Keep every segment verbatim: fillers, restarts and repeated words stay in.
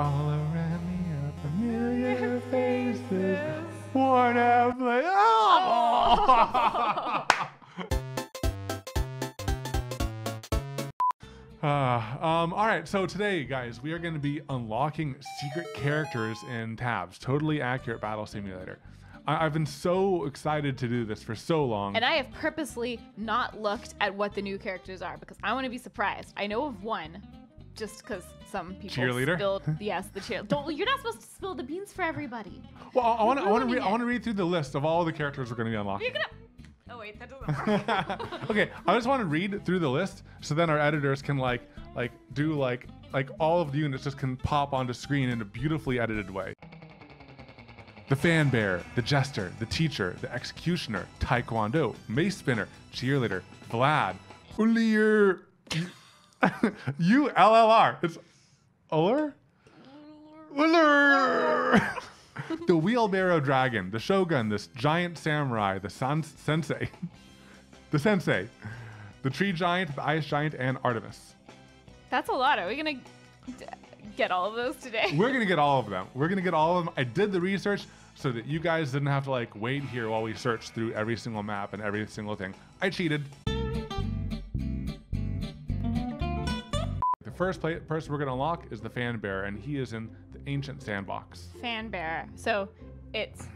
All around me are familiar faces, worn out. Oh! uh, um, all right, so today, guys, we are going to be unlocking secret characters in Tabs, Totally Accurate Battle Simulator. I've been so excited to do this for so long. And I have purposely not looked at what the new characters are because I want to be surprised. I know of one just because some people Cheerleader? spilled, yes, the cheer. Don't, you're not supposed to spill the beans for everybody. Well, I want to I want to I want to read through the list of all the characters we're going to be unlocking. You're gonna, oh wait, that doesn't work. Okay, I just want to read through the list so then our editors can like like do like like all of the units just can pop onto screen in a beautifully edited way. The fan bearer, the jester, the teacher, the executioner, taekwondo, mace spinner, cheerleader, Vlad, Ullr, U L L R. It's Ullr? Ullr! The wheelbarrow dragon, the shogun, this giant samurai, the sans sensei, the sensei, the tree giant, the ice giant, and Artemis. That's a lot. Are we gonna get all of those today? We're gonna get all of them. We're gonna get all of them. I did the research so that you guys didn't have to like wait here while we searched through every single map and every single thing. I cheated. The first play person we're gonna unlock is the fan bearer, and he is in the ancient sandbox. Fan bearer. So it's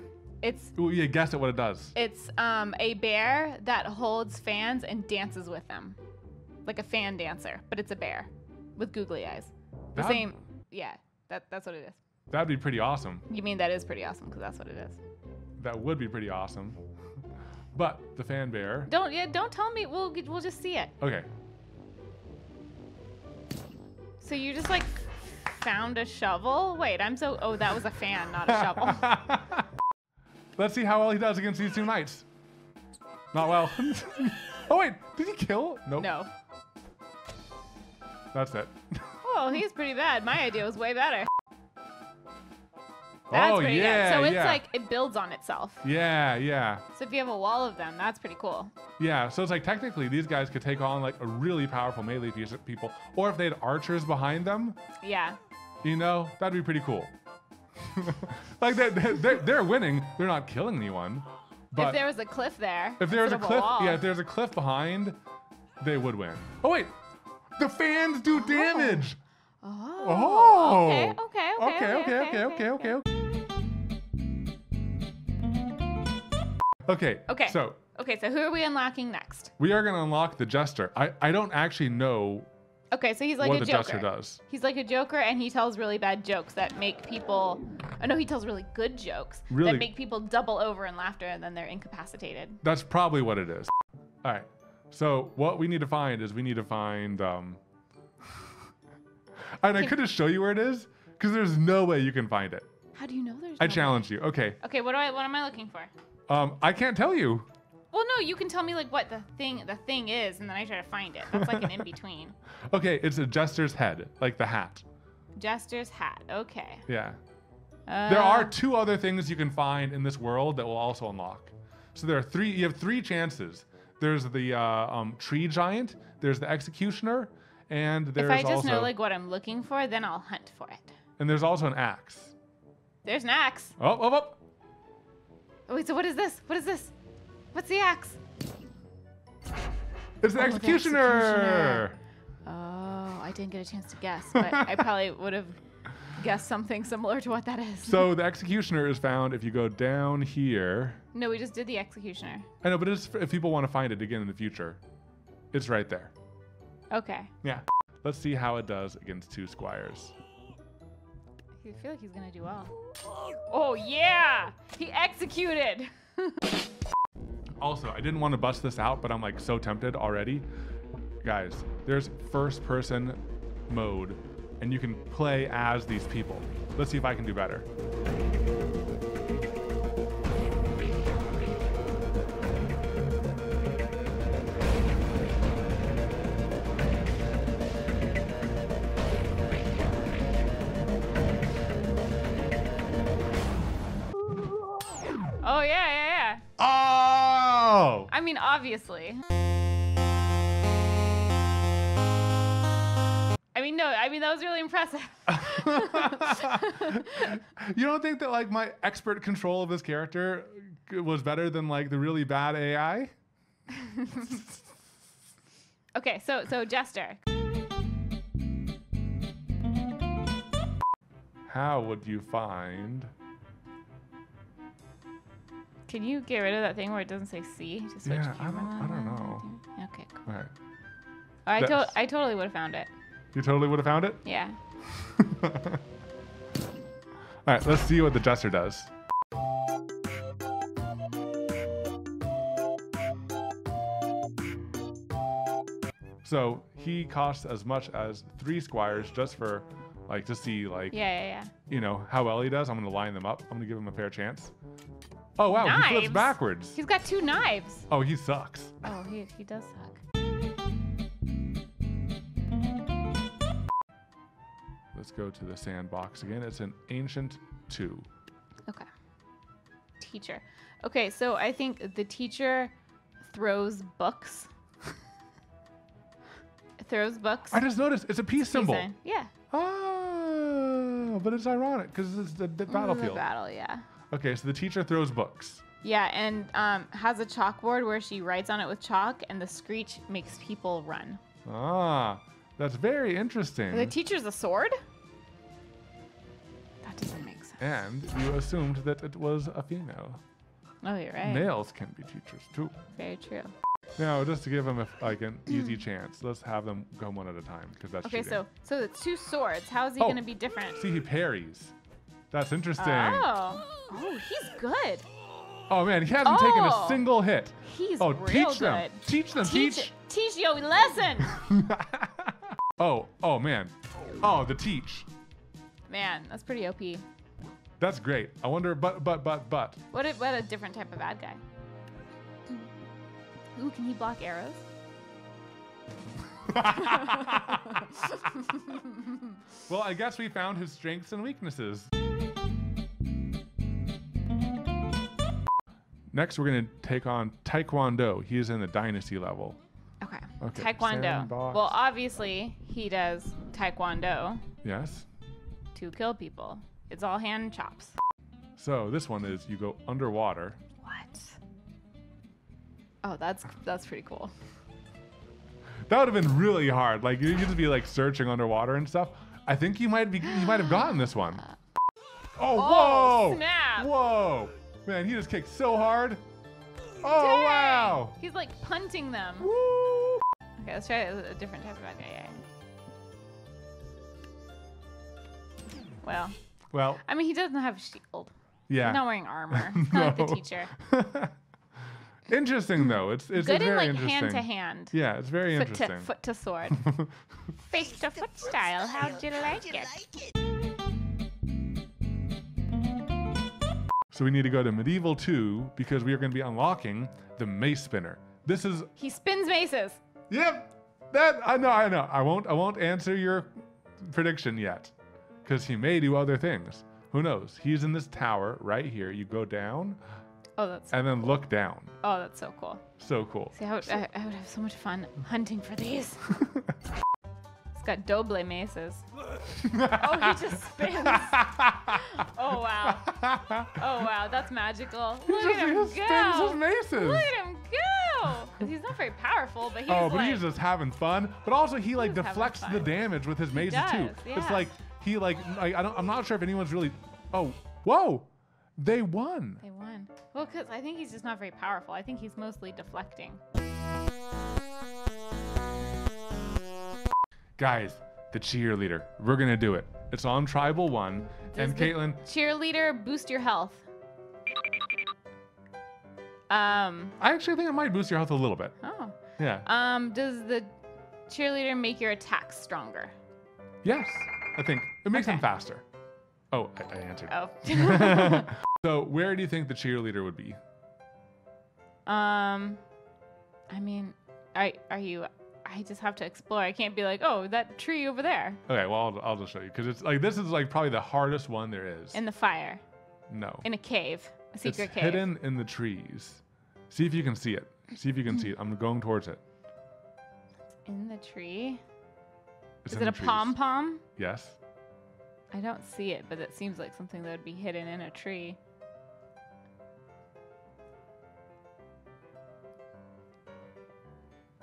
it's. Ooh, yeah, guess at what it does. It's um a bear that holds fans and dances with them, like a fan dancer, but it's a bear with googly eyes. The that'd, same, yeah, that, that's what it is. That'd be pretty awesome. You mean that is pretty awesome, because that's what it is. That would be pretty awesome. But the fan bearer... Don't, yeah, don't tell me, we'll, we'll just see it. Okay. So you just like found a shovel? Wait, I'm so, oh, that was a fan, not a shovel. Let's see how well he does against these two knights. Not well. Oh wait, did he kill? Nope. No. That's it. Oh, he's pretty bad. My idea was way better. That's oh, pretty yeah, good. So it's yeah. like, it builds on itself. Yeah, yeah. So if you have a wall of them, that's pretty cool. Yeah, so it's like, technically, these guys could take on like a really powerful melee piece of people. Or if they had archers behind them. Yeah. You know, that'd be pretty cool. Like, they're, they're, they're winning. They're not killing anyone. But if there was a cliff there. If there was a cliff, a yeah, if there's a cliff behind, they would win. Oh, wait. The fans do damage. Oh. Oh. oh. Okay, okay, okay, okay, okay, okay, okay, okay, okay. Okay. Okay. So. Okay. So who are we unlocking next? We are going to unlock the jester. I I don't actually know. Okay, so he's like a joker. What the jester does. He's like a joker, and he tells really bad jokes that make people. Oh no, he tells really good jokes really? that make people double over in laughter, and then they're incapacitated. That's probably what it is. All right. So what we need to find is we need to find. Um, And I could just show you where it is, because there's no way you can find it. How do you know there's? I no challenge way? you. Okay. Okay. What do I? What am I looking for? Um, I can't tell you. Well, no, you can tell me like what the thing the thing is, and then I try to find it. That's like an in between. Okay, it's a jester's head, like the hat. Jester's hat. Okay. Yeah. Uh, there are two other things you can find in this world that will also unlock. So there are three. You have three chances. There's the uh, um, tree giant. There's the executioner. And there's if I just also, know like what I'm looking for, then I'll hunt for it. And there's also an axe. There's an axe. Oh, oh, oh. Oh wait, so what is this? What is this? What's the axe? It's an oh, executioner. executioner. Oh, I didn't get a chance to guess, but I probably would have guessed something similar to what that is. So the executioner is found if you go down here. No, we just did the executioner. I know, but it's if people want to find it again in the future, it's right there. Okay. Yeah. Let's see how it does against two squires. I feel like he's going to do well. Oh, yeah. He executed. Also, I didn't want to bust this out, but I'm like so tempted already. Guys, there's first person mode, and you can play as these people. Let's see if I can do better. Oh, yeah, yeah, yeah. Oh! I mean, obviously. I I mean, no, I mean, that was really impressive. You don't think that, like, my expert control of this character was better than, like, the really bad A I? Okay, so, so Jester. How would you find... Can you get rid of that thing where it doesn't say C? Just switch yeah, I don't, I don't know. Okay, cool. All right. Oh, I, to I totally would have found it. You totally would have found it? Yeah. All right, let's see what the Jester does. So he costs as much as three squires just for, like, to see, like, yeah, yeah, yeah. you know, how well he does. I'm going to line them up. I'm going to give him a fair chance. Oh, wow, knives. He flips backwards. He's got two knives. Oh, he sucks. Oh, he, he does suck. Let's go to the sandbox again. It's an ancient two. Okay. Teacher. Okay, so I think the teacher throws books. Throws books. I just noticed it's a peace it's symbol. Peace yeah. Oh, but it's ironic because it's the, the battlefield. The battle, yeah. Okay, so the teacher throws books. Yeah, and um, has a chalkboard where she writes on it with chalk, and the screech makes people run. Ah, that's very interesting. The teacher's a sword? That doesn't make sense. And you assumed that it was a female. Oh, you're right. Males can be teachers, too. Very true. Now, just to give them a, like an easy chance, let's have them go one at a time, because that's okay, cheating. Okay, so, so it's two swords. How is he oh, going to be different? See, he parries. That's interesting. Oh. Oh, he's good. Oh, man, he hasn't oh. taken a single hit. He's oh, real teach good. Them. Teach them. Teach. Teach, teach your lesson. oh, oh, man. Oh, the teach. Man, that's pretty O P. That's great. I wonder, but, but, but, but. What a, what a different type of bad guy. Ooh, can he block arrows? Well, I guess we found his strengths and weaknesses. Next, we're going to take on Taekwondo. He is in the Dynasty level. Okay. Okay. Taekwondo. Sandbox. Well, obviously, he does Taekwondo. Yes. To kill people. It's all hand chops. So this one is you go underwater. What? Oh, that's that's pretty cool. That would have been really hard. Like, you'd just be, like, searching underwater and stuff. I think you might be you might have gotten this one. Oh, oh whoa! Snap. Whoa! Man, he just kicked so hard. Oh, dang. Wow! He's, like, punting them. Woo. Okay, let's try a different type of bad guy. Well. Well. I mean, he doesn't have a shield. Yeah. He's not wearing armor. He's not like the teacher. Interesting, though. It's, it's good very in, like, hand to hand. Yeah, it's very foot interesting. To, foot to sword. Face to foot style. How'd you like it? So we need to go to Medieval two because we are going to be unlocking the mace spinner. This is... He spins maces. Yep. That, I know, I know. I won't, I won't answer your prediction yet because he may do other things. Who knows? He's in this tower right here. You go down... Oh, that's so and then cool. Look down. Oh, that's so cool. So cool. See, I would, so I, I would have so much fun hunting for these. It's got doble maces. Oh, he just spins. Oh, wow. Oh, wow. That's magical. He Look just, at him he just go. Spins his maces. Look at him go. He's not very powerful, but he's Oh, but like, he's just having fun. But also, he, like, deflects the damage with his he maces, does, too. Yeah. It's like, he, like, I, I don't, I'm not sure if anyone's really... Oh, whoa. They won. They won. Well, because I think he's just not very powerful. I think he's mostly deflecting. Guys, the cheerleader. We're going to do it. It's on Tribal one. Does and Caitlin... Cheerleader, boost your health. Um. I actually think it might boost your health a little bit. Oh. Yeah. Um. Does the cheerleader make your attacks stronger? Yes, I think. It makes okay. them faster. Oh, I, I answered. Oh. So where do you think the cheerleader would be? Um, I mean, I, are you, I just have to explore. I can't be like, oh, that tree over there. Okay, well, I'll, I'll just show you. Because it's like, this is like probably the hardest one there is. In the fire. No. In a cave, a secret it's cave. Hidden in the trees. See if you can see it. See if you can see it. I'm going towards it. It's in the tree. It's Is it a pom-pom? Yes. I don't see it, but it seems like something that would be hidden in a tree.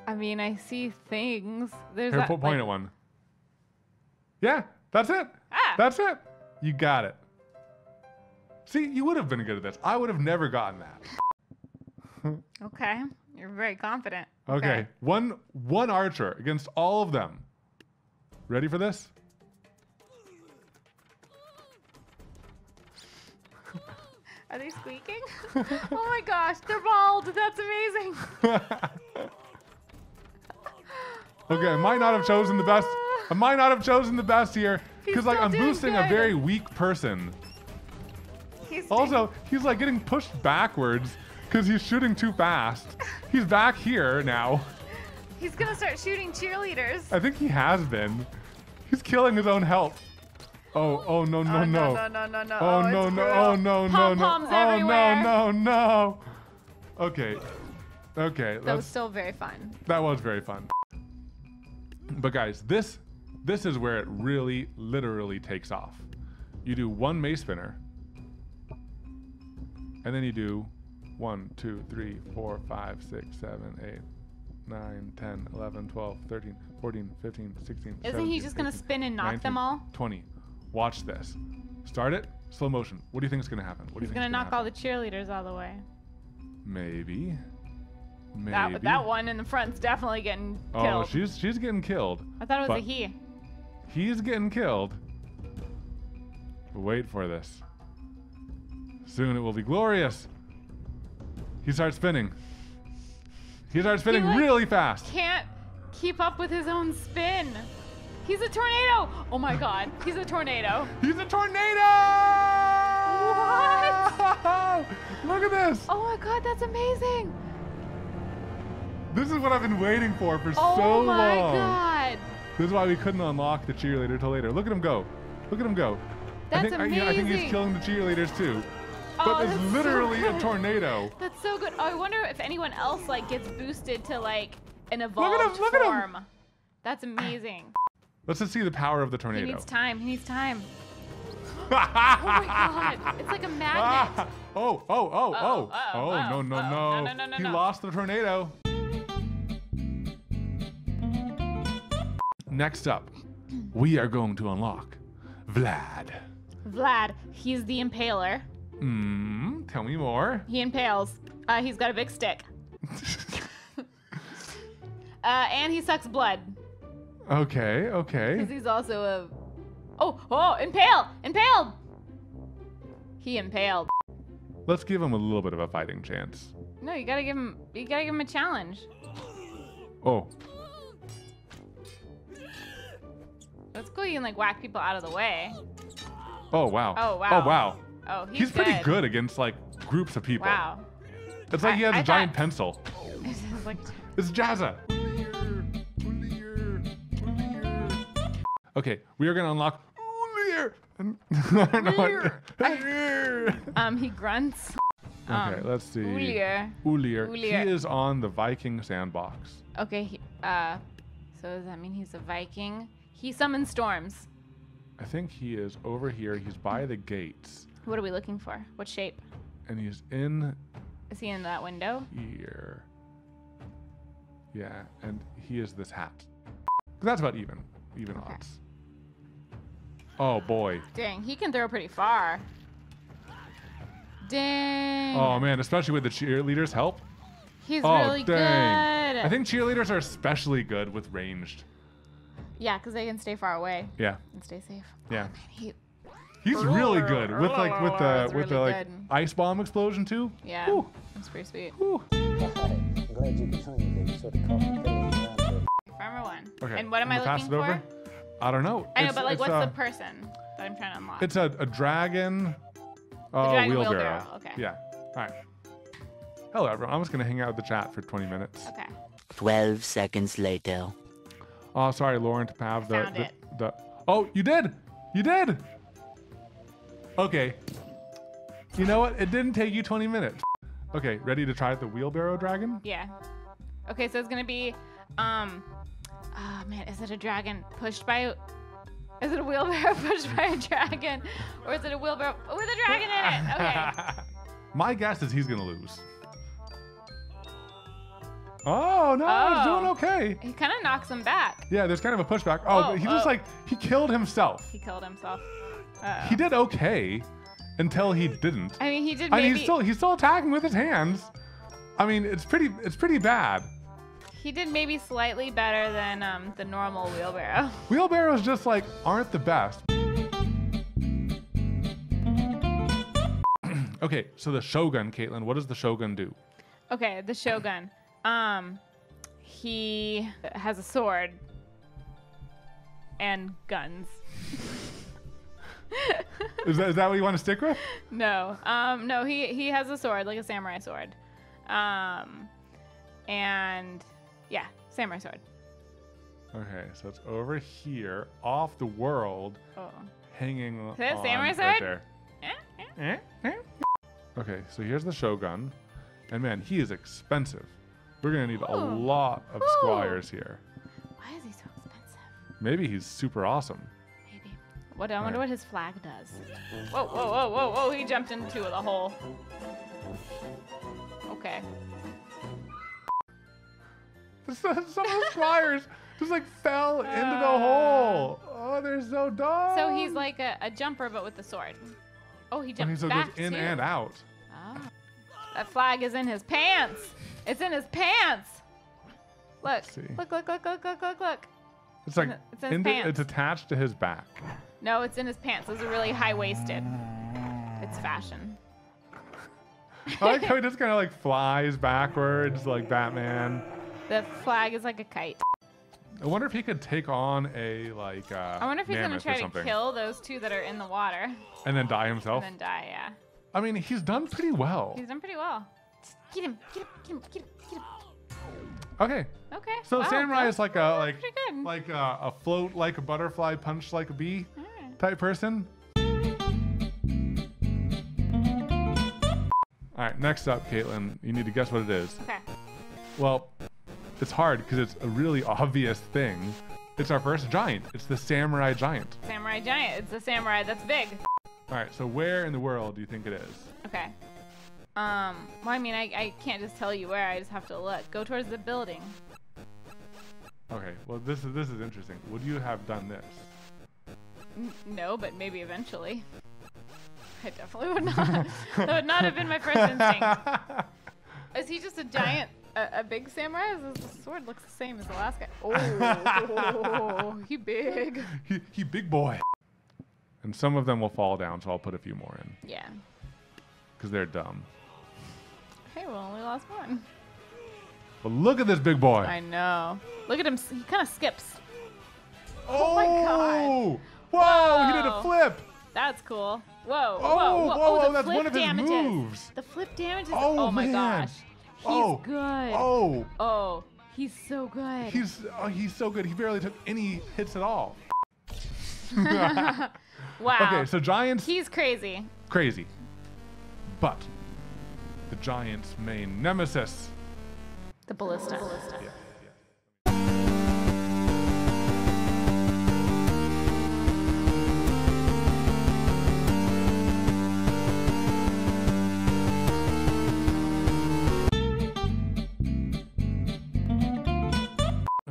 I mean, I see things. There's Here, that, point like, at one. Yeah, that's it. Ah. That's it. You got it. See, you would have been good at this. I would have never gotten that. Okay. You're very confident. Okay. okay. One one archer against all of them. Ready for this? Are they squeaking? Oh my gosh, they're bald. That's amazing. Okay, I might not have chosen the best. I might not have chosen the best here because like I'm boosting good. a very weak person. He's also, he's like getting pushed backwards because he's shooting too fast. He's back here now. He's gonna start shooting cheerleaders. I think he has been. He's killing his own health. Oh, oh no no oh, no. No no no no. Oh, oh no no oh no no no. Pom-poms everywhere. Oh no no no. Okay, okay. That let's... was still very fun. That was very fun. But guys, this this is where it really literally takes off. You do one mace spinner, and then you do one, two, three, four, five, six, seven, eight, nine, ten, eleven, twelve, thirteen, fourteen, fifteen, sixteen. Isn't he just gonna spin and knock them all? Twenty. Watch this. Start it. Slow motion. What do you think is gonna happen? What do you think? He's gonna knock all the cheerleaders all the way. Maybe. Maybe. That, that one in the front's definitely getting killed. Oh, she's she's getting killed. I thought it was a he. He's getting killed. Wait for this. Soon it will be glorious. He starts spinning. He starts spinning he, like, really fast. Can't keep up with his own spin. He's a tornado. Oh my God. He's a tornado. He's a tornado. What? Look at this. Oh my God, that's amazing. This is what I've been waiting for for oh so long. Oh my God. This is why we couldn't unlock the cheerleader till later. Look at him go. Look at him go. That's I think, amazing. I, I think he's killing the cheerleaders too. Oh, but it's literally so a tornado. That's so good. Oh, I wonder if anyone else like gets boosted to like an evolved look at him, look form. At him. That's amazing. Let's just see the power of the tornado. He needs time. He needs time. Oh my God. It's like a magnet. Oh, oh, oh, oh. Oh, oh, oh, oh no, no, oh. no. No, no, no, He no. lost the tornado. Next up, we are going to unlock Vlad. Vlad, he's the impaler. Hmm, tell me more. He impales. Uh, he's got a big stick. uh, and he sucks blood. Okay, okay. Because he's also a... Oh, oh, impale, impaled. He impaled. Let's give him a little bit of a fighting chance. No, you gotta give him, you gotta give him a challenge. Oh. That's cool. You can like whack people out of the way. Oh wow! Oh wow! Oh wow! Oh, he's, he's pretty good against like groups of people. Wow! It's like I, he has I a thought... giant pencil. This is like... It's Jazza. Okay, we are gonna unlock Ullr. I... Um, he grunts. Okay, um, let's see. Ullr. Ullr. He is on the Viking sandbox. Okay. He, uh, so does that mean he's a Viking? He summons storms. I think he is over here. He's by the gates. What are we looking for? What shape? And he's in... Is he in that window? Here. Yeah, and he is this hat. That's about even. Even okay. odds. Oh, boy. Dang, he can throw pretty far. Dang. Oh, man, especially with the cheerleaders' help. He's oh, really dang. good. I think cheerleaders are especially good with ranged. Yeah, because they can stay far away. Yeah. And stay safe. Yeah. Oh, man, he... He's Ooh. really good with like with the That's with really the like good. ice bomb explosion too. Yeah. Ooh. That's pretty sweet. Ooh. I'm glad you could tell me they sort of complicated. Farmer one. Okay. And what am I looking for? Over? I don't know. I know, it's, but like, what's uh, the person that I'm trying to unlock? It's a, a dragon. Uh, the dragon wheelbarrow. wheelbarrow. Okay. Yeah. All right. Hello, everyone. I'm just gonna hang out with the chat for twenty minutes. Okay. Twelve seconds later. Oh, sorry, Lauren, to have the, found the, it. the Oh, you did! You did! Okay. You know what? It didn't take you twenty minutes. Okay, ready to try the wheelbarrow dragon? Yeah. Okay, so it's gonna be um oh man, is it a dragon pushed by... Is it a wheelbarrow pushed by a dragon? Or is it a wheelbarrow with a dragon in it? Okay. My guess is he's going to lose. Oh, no, oh. he's doing okay. He kind of knocks him back. Yeah, there's kind of a pushback. Oh, oh he oh. just like, he killed himself. He killed himself. Uh-oh. He did okay until he didn't. I mean, he did maybe... I mean, he's still, he's still attacking with his hands. I mean, it's pretty, it's pretty bad. He did maybe slightly better than um, the normal wheelbarrow. Wheelbarrows just like aren't the best. Okay, so the Shogun, Caitlin, what does the Shogun do? Okay, the Shogun. Um, he has a sword and guns. Is that, is that what you want to stick with? No. Um, no, he, he has a sword, like a samurai sword. Um, and yeah, samurai sword. Okay, so it's over here, off the world, oh. hanging is that on samurai sword? Right there. Eh, eh. Okay, so here's the Shogun. And man, he is expensive. We're gonna need Ooh. a lot of Ooh. squires here. Why is he so expensive? Maybe he's super awesome. Maybe. What? I wonder right. what his flag does. Whoa, whoa, whoa, whoa, whoa! He jumped into the hole. Okay. Some of the squires just like fell uh, into the hole. Oh, they're so dumb. So he's like a, a jumper, but with the sword. Oh, he jumped back goes too. in and out. Oh. That flag is in his pants. It's in his pants. Look, look, look, look, look, look, look, look. It's like it's, in in the, it's attached to his back. No, it's in his pants. Those are really high-waisted. It's fashion. I like how he just kind of like flies backwards like Batman. The flag is like a kite. I wonder if he could take on a like. Uh, I wonder if he's gonna try to kill those two that are in the water. And then die himself. And then die, yeah. I mean, he's done pretty well. He's done pretty well. Get him! Get him! Get him! Get him! Get him! Okay. Okay. So wow, samurai is like a like like a, a float like a butterfly, punch like a bee right. type person. All right. Next up, Caitlin, you need to guess what it is. Okay. Well, it's hard because it's a really obvious thing. It's our first giant. It's the samurai giant. Samurai giant. It's the samurai that's big. All right, so where in the world do you think it is? Okay. Um, well, I mean, I, I can't just tell you where. I just have to look. Go towards the building. Okay, well, this is, this is interesting. Would you have done this? N no, but maybe eventually. I definitely would not. That would not have been my first instinct. Is he just a giant, a, a big samurai? His sword looks the same as the last guy. Oh, oh he big. He, he big boy. And some of them will fall down, so I'll put a few more in. Yeah. Because they're dumb. Hey, we only lost one. But look at this big boy. I know. Look at him. He kind of skips. Oh, oh my God. Whoa, whoa. He did a flip. That's cool. Whoa. Oh, whoa, whoa. Oh, oh that's one of his damages. moves. The flip damages. Oh, oh my man. gosh. He's oh. good. Oh. Oh, he's so good. He's, oh, he's so good. He barely took any hits at all. Wow. Okay, so giants. He's crazy. Crazy. But the giant's main nemesis. The ballista. The ballista. Yeah.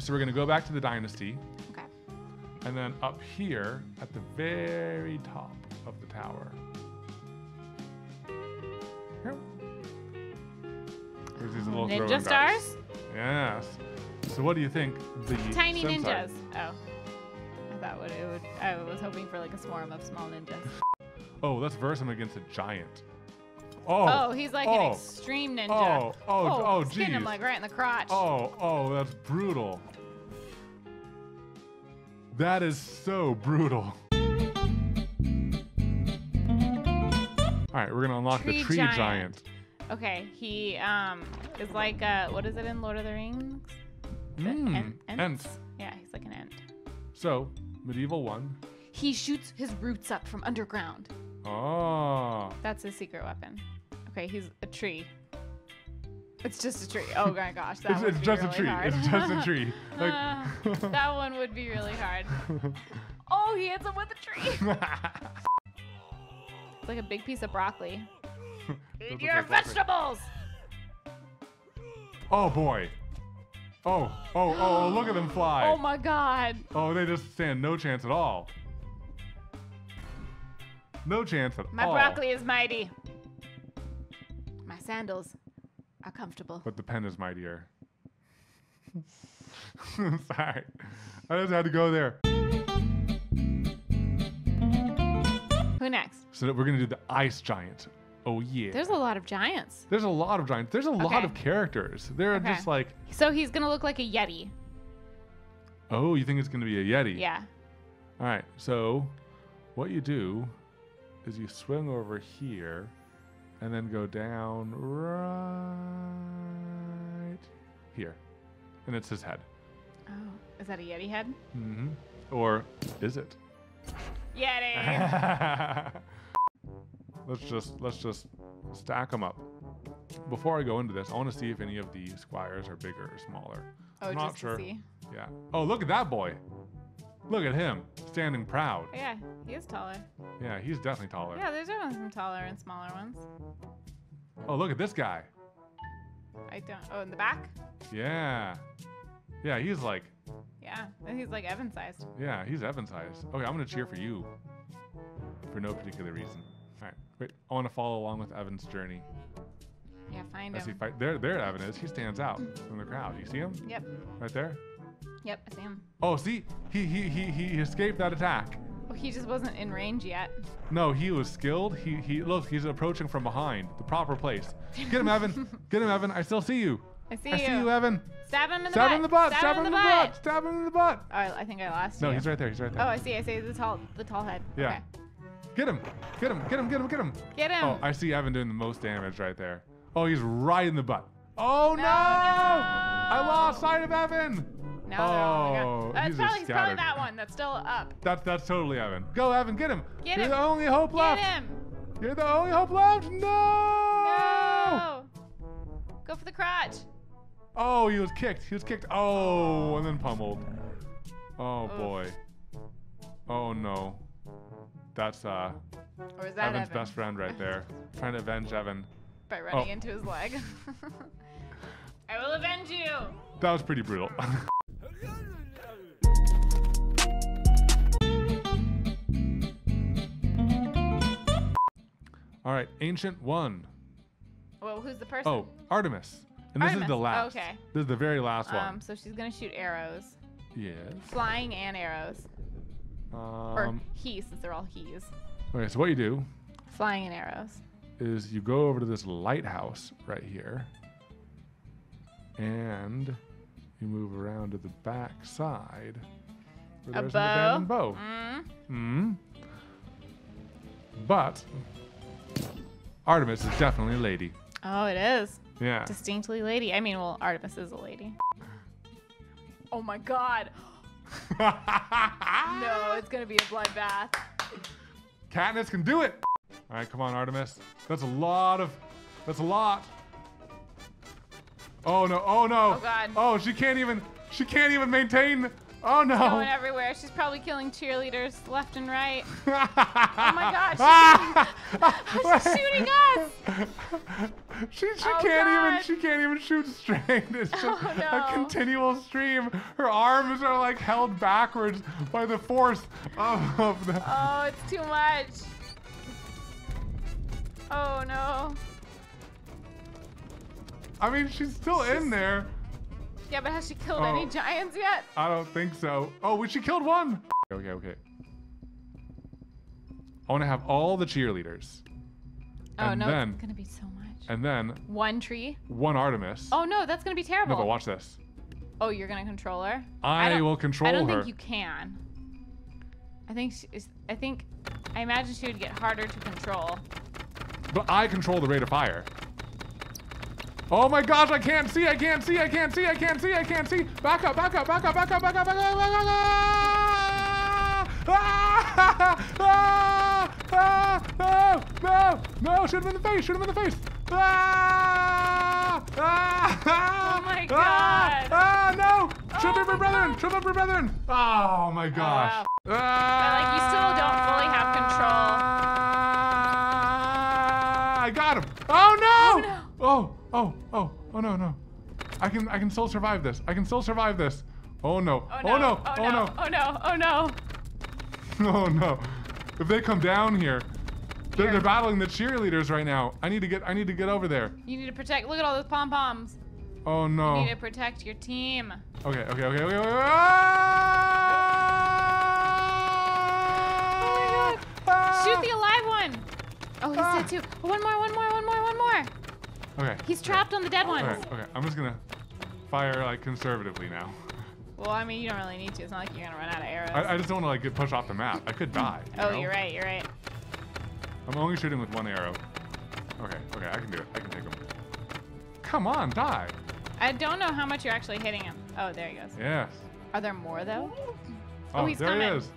So we're going to go back to the dynasty. Okay. And then up here at the very top of the tower. There's these little ninja stars? Yes. So what do you think the tiny ninjas? Are? Oh. I thought what it would I was hoping for like a swarm of small ninjas. Oh, let's verse him against a giant. Oh, oh he's like oh, an extreme ninja. Oh, oh, oh, oh geez. Skin him like right in the crotch. Oh, oh, that's brutal. That is so brutal. All right, we're gonna unlock tree the tree giant. giant. Okay, he um is like uh what is it in Lord of the Rings? Mm, an ent? ent. Yeah, he's like an ent. So medieval one. He shoots his roots up from underground. Oh. That's his secret weapon. Okay, he's a tree. It's just a tree. Oh my gosh, that would be really hard. It's just a tree. It's just a tree. That one would be really hard. Oh, he hits him with a tree. It's like a big piece of broccoli. Eat your vegetables. Oh boy. Oh, oh, oh, look at them fly. Oh my god. Oh, they just stand no chance at all. No chance at my all. My broccoli is mighty. My sandals are comfortable. But the pen is mightier. Sorry. I just had to go there. Who next? So we're going to do the ice giant. Oh, yeah. There's a lot of giants. There's a lot of giants. There's a okay. lot of characters. They're okay. just like... So he's going to look like a yeti. Oh, you think it's going to be a yeti? Yeah. All right. So what you do is you swing over here and then go down right here. And it's his head. Oh, is that a yeti head? Mm-hmm. Or is it? Yeti! Let's just let's just stack them up. Before I go into this, I want to see if any of the squires are bigger or smaller. Oh, I'm not just sure. To see. Yeah. Oh, look at that boy. Look at him, standing proud. Yeah, he is taller. Yeah, he's definitely taller. Yeah, there's always some taller and smaller ones. Oh, look at this guy. I don't. Oh, in the back. Yeah. Yeah, he's like. Yeah, he's like Evan-sized. Yeah, he's Evan-sized. Okay, I'm gonna cheer for you. For no particular reason. All right, wait. I want to follow along with Evan's journey. Yeah, find As him. He fight, there, there Evan is. He stands out from the crowd. You see him? Yep. Right there. Yep, I see him. Oh, see, he he he he escaped that attack. Well, he just wasn't in range yet. No, he was skilled. He he look, he's approaching from behind, the proper place. Get him, Evan. Get him, Evan. I still see you. I see I you. I see you, Evan. Stab him in the Stab butt. Stab him in the butt. Stab, Stab him in the butt. butt. Stab him in the butt. Oh, I, I think I lost. No, you. he's right there. He's right there. Oh, I see. I see the tall the tall head. Yeah. Okay. Get him! Get him! Get him! Get him! Get him! Get him! Oh, I see Evan doing the most damage right there. Oh, he's right in the butt. Oh no! no! no! I lost sight of Evan. No, oh, that's probably, probably that one. That's still up. That's that's totally Evan. Go, Evan! Get him! Get You're him! You're the only hope left. Get him! You're the only hope left. No! No! Go for the crotch. Oh, he was kicked. He was kicked. Oh, and then pummeled. Oh Oof. boy. Oh no. That's uh, or is that Evan's Evan? best friend right there, trying to avenge Evan. By running oh. into his leg. I will avenge you. That was pretty brutal. All right, Ancient One. Well, who's the person? Oh, Artemis. And this Artemis. is the last. Oh, okay. This is the very last um, one. So she's gonna shoot arrows. Yes. Flying and arrows. Um, or he, since they're all he's. Okay, so what you do... Flying in arrows. ...is you go over to this lighthouse right here. And you move around to the back side. A bow. An abandoned bow. Mm. Mm. But Artemis is definitely a lady. Oh, it is. Yeah. Distinctly lady. I mean, well, Artemis is a lady. Oh, my God. No, it's gonna be a bloodbath. Katniss can do it. All right, come on, Artemis. That's a lot of. That's a lot. Oh no! Oh no! Oh god! Oh, she can't even. She can't even maintain. Oh no! She's going everywhere. She's probably killing cheerleaders left and right. Oh my god! She's, she's shooting us. She, she oh can't God. even she can't even shoot straight. It's just oh, no. a continual stream. Her arms are like held backwards by the force of, of the. Oh, it's too much. Oh no. I mean, she's still she's... in there. Yeah, but has she killed oh, any giants yet? I don't think so. Oh, well, she killed one. Okay, okay. I want to have all the cheerleaders. Oh and no, then... it's gonna be so much. And then one tree, one Artemis. Oh no, that's gonna be terrible. No, but watch this. Oh, you're gonna control her. I, I will control her. I don't her. think you can. I think she is. I think. I imagine she would get harder to control. But I control the rate of fire. Oh my gosh! I can't see! I can't see! I can't see! I can't see! I can't see! Back up! Back up! Back up! Back up! Back up! Back up! Back up! Back up! Ah! Ah! Ah! No! No! No! Shoot him in the face! Shoot him in the face! Ah! Ah! Ah! Ah! Oh my God! Ah! Ah no! Oh Trip over brethren! God. Trip over brethren! Oh my gosh! Oh, wow. Ah! But like you still don't fully have control. I got him! Oh no! Oh no! Oh oh oh oh no no! I can I can still survive this. I can still survive this. Oh no! Oh no! Oh no! Oh no! Oh no! Oh no! If they come down here, they're, they're battling the cheerleaders right now. I need to get I need to get over there. You need to protect. Look at all those pom poms. Oh no! You need to protect your team. Okay, okay, okay, okay. okay. Ah! Oh my God! Shoot the alive one. Oh, he's ah. dead too. One more! One more! One more! One more! Okay. He's trapped okay. on the dead one. Okay, okay. I'm just gonna fire like conservatively now. Well, I mean, you don't really need to. It's not like you're gonna run out of arrows. I, I just don't want to like get pushed off the map. I could die. You oh, know? You're right. You're right. I'm only shooting with one arrow. Okay, okay, I can do it. I can take him. Come on, die. I don't know how much you're actually hitting him. Oh, there he goes. Yes. Are there more though? Oh, oh he's there coming. He is.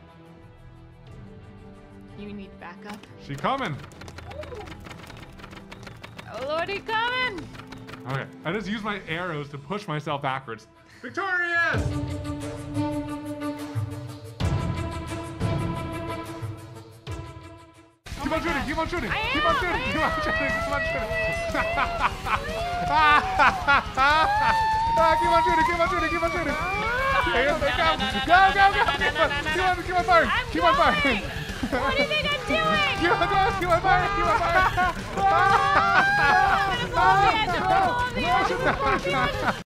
You need backup. She coming. Oh Lord, he coming. Okay, I just used my arrows to push myself backwards. Victorious! Oh keep on shooting, keep on shooting! I keep am, on shooting, keep on shooting, keep on shooting! Keep on shooting, keep on shooting, keep on shooting! Here they come! Go, go, go! Keep on, keep on, keep on firing! Keep on firing! What do you think I'm doing? Keep on firing, keep on firing, keep on firing! I'm gonna blow up the end, I'm gonna blow up the end!